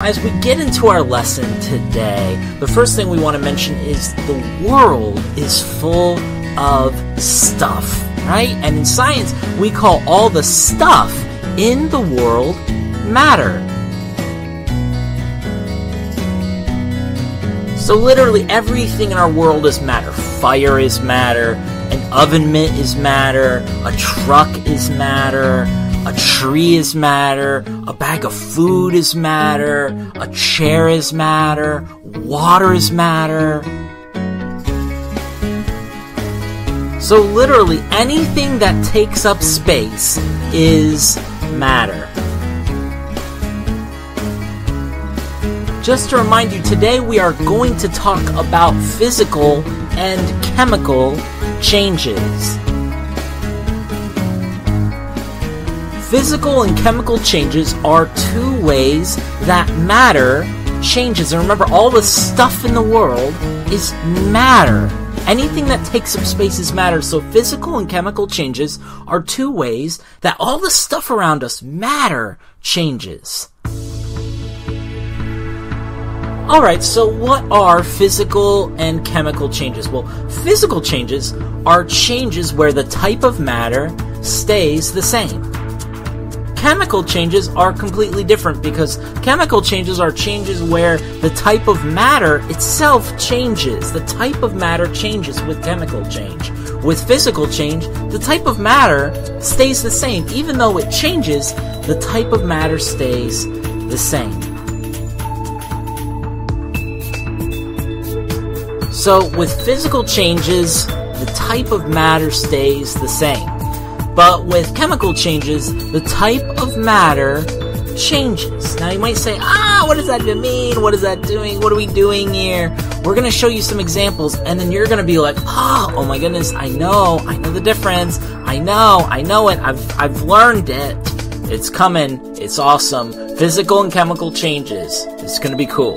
As we get into our lesson today, the first thing we want to mention is the world is full of stuff, right? And in science, we call all the stuff in the world matter. So literally everything in our world is matter. Fire is matter, an oven mitt is matter, a truck is matter, a tree is matter, a bag of food is matter, a chair is matter, water is matter. So literally anything that takes up space is matter. Just to remind you, today we are going to talk about physical and chemical changes. Physical and chemical changes are two ways that matter changes. And remember, all the stuff in the world is matter. Anything that takes up space is matter. So physical and chemical changes are two ways that all the stuff around us, matter, changes. Alright, so what are physical and chemical changes? Well, physical changes are changes where the type of matter stays the same. Chemical changes are completely different because chemical changes are changes where the type of matter itself changes. The type of matter changes with chemical change. With physical change, the type of matter stays the same. Even though it changes, the type of matter stays the same. So with physical changes, the type of matter stays the same. But with chemical changes, the type of matter changes. Now you might say, what does that even mean? What is that doing? What are we doing here? We're going to show you some examples, and then you're going to be like, oh my goodness, I know the difference. I know it. I've learned it. It's coming. It's awesome. Physical and chemical changes. It's going to be cool.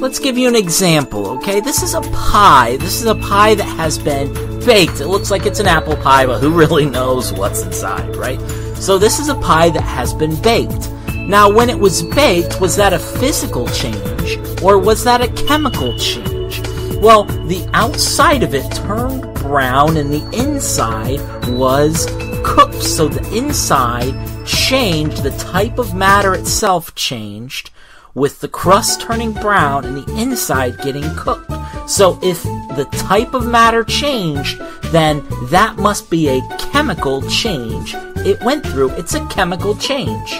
Let's give you an example, okay? This is a pie. This is a pie that has been baked. It looks like it's an apple pie, but who really knows what's inside, right? So this is a pie that has been baked. Now, when it was baked, was that a physical change or was that a chemical change? Well, the outside of it turned brown and the inside was cooked. So the inside changed, the type of matter itself changed, with the crust turning brown and the inside getting cooked. So if the type of matter changed, then that must be a chemical change it went through. It's a chemical change.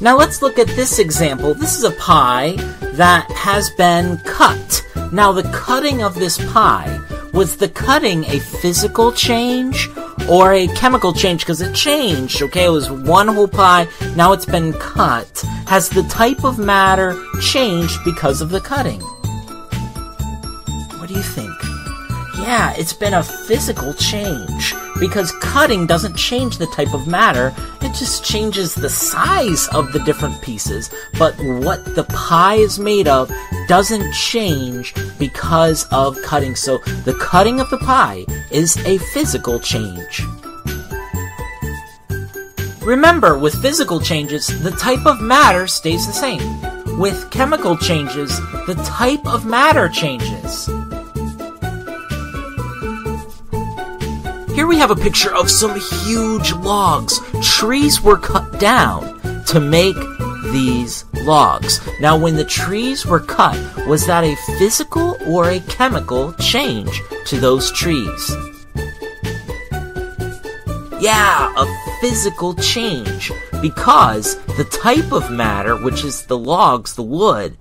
Now let's look at this example. This is a pie that has been cut. Now the cutting of this pie, was the cutting a physical change or a chemical change? Because it changed, okay? It was one whole pie, now it's been cut. Has the type of matter changed because of the cutting? What do you think? Yeah, it's been a physical change because cutting doesn't change the type of matter, it just changes the size of the different pieces, but what the pie is made of doesn't change because of cutting. So the cutting of the pie is a physical change. Remember, with physical changes, the type of matter stays the same. With chemical changes, the type of matter changes. Here we have a picture of some huge logs. Trees were cut down to make these logs. Now, when the trees were cut, was that a physical or a chemical change to those trees? Yeah, a physical change because the type of matter, which is the logs, the wood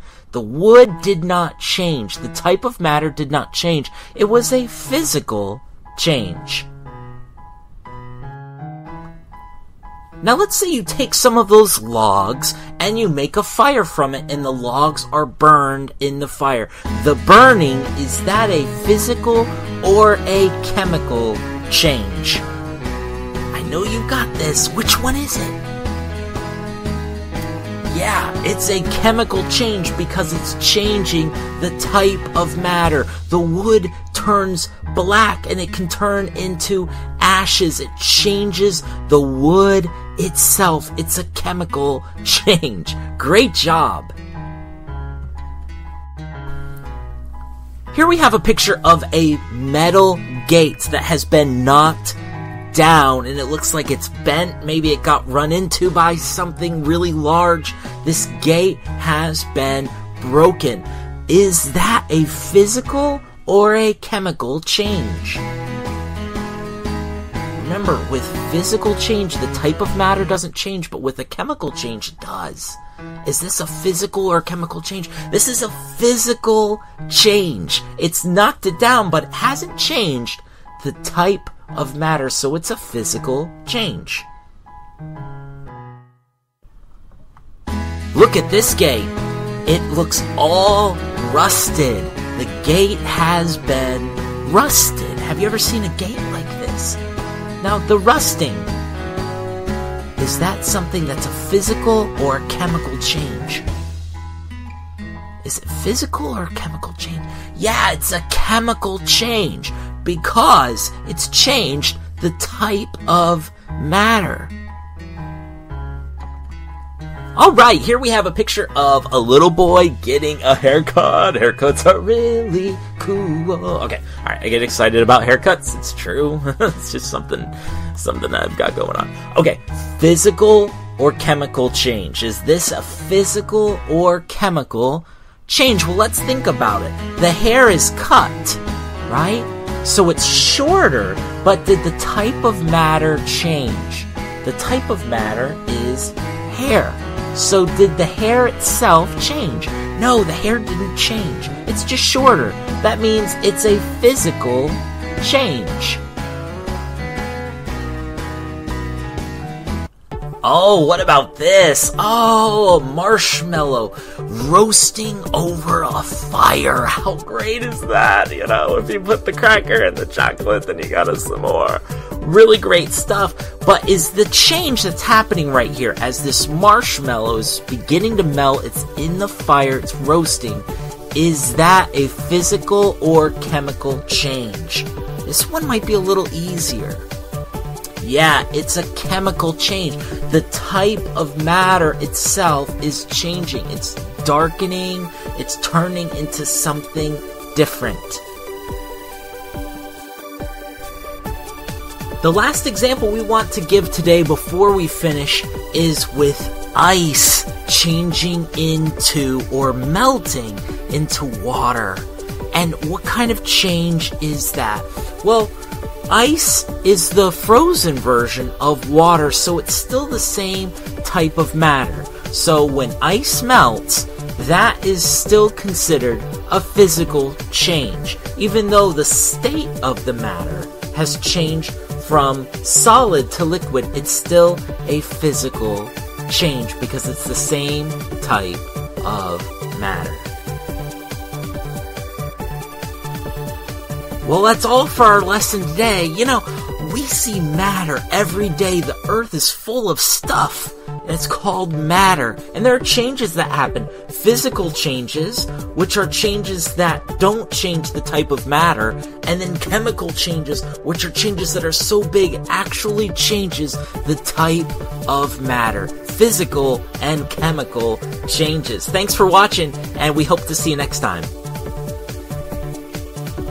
did not change. The type of matter did not change. It was a physical change. Now let's say you take some of those logs and you make a fire from it and the logs are burned in the fire. The burning, is that a physical or a chemical change? I know you got this. Which one is it? Yeah, it's a chemical change because it's changing the type of matter. The wood turns black and it can turn into ashes. It changes the wood itself. It's a chemical change. Great job. Here we have a picture of a metal gate that has been knocked down, and it looks like it's bent. Maybe it got run into by something really large. This gate has been broken. Is that a physical or a chemical change? Remember, with physical change, the type of matter doesn't change, but with a chemical change, it does. Is this a physical or chemical change? This is a physical change. It's knocked it down, but it hasn't changed the type of matter, so it's a physical change. Look at this gate. It looks all rusted. The gate has been rusted. Have you ever seen a gate like this? Now, the rusting, is that something that's a physical or a chemical change? Is it physical or a chemical change? Yeah, it's a chemical change because it's changed the type of matter. Alright, here we have a picture of a little boy getting a haircut. Haircuts are really cool. Okay, alright, I get excited about haircuts. It's true. It's just something I've got going on. Okay, physical or chemical change? Is this a physical or chemical change? Well, let's think about it. The hair is cut, right? So it's shorter, but did the type of matter change? The type of matter is hair. So did the hair itself change? No, the hair didn't change. It's just shorter. That means it's a physical change. Oh, what about this? Oh, a marshmallow roasting over a fire. How great is that? You know, if you put the cracker and the chocolate, then you got a s'more. Really great stuff. But is the change that's happening right here as this marshmallow is beginning to melt, it's in the fire, it's roasting, is that a physical or chemical change? This one might be a little easier. Yeah, it's a chemical change. The type of matter itself is changing. It's darkening. It's turning into something different. The last example we want to give today before we finish is with ice changing into or melting into water. And what kind of change is that? Well, ice is the frozen version of water, so it's still the same type of matter. So when ice melts, that is still considered a physical change, even though the state of the matter has changed from solid to liquid. It's still a physical change because it's the same type of matter. Well, that's all for our lesson today. You know, we see matter every day. The earth is full of stuff, and it's called matter. And there are changes that happen. Physical changes, which are changes that don't change the type of matter. And then chemical changes, which are changes that are so big, actually changes the type of matter. Physical and chemical changes. Thanks for watching, and we hope to see you next time.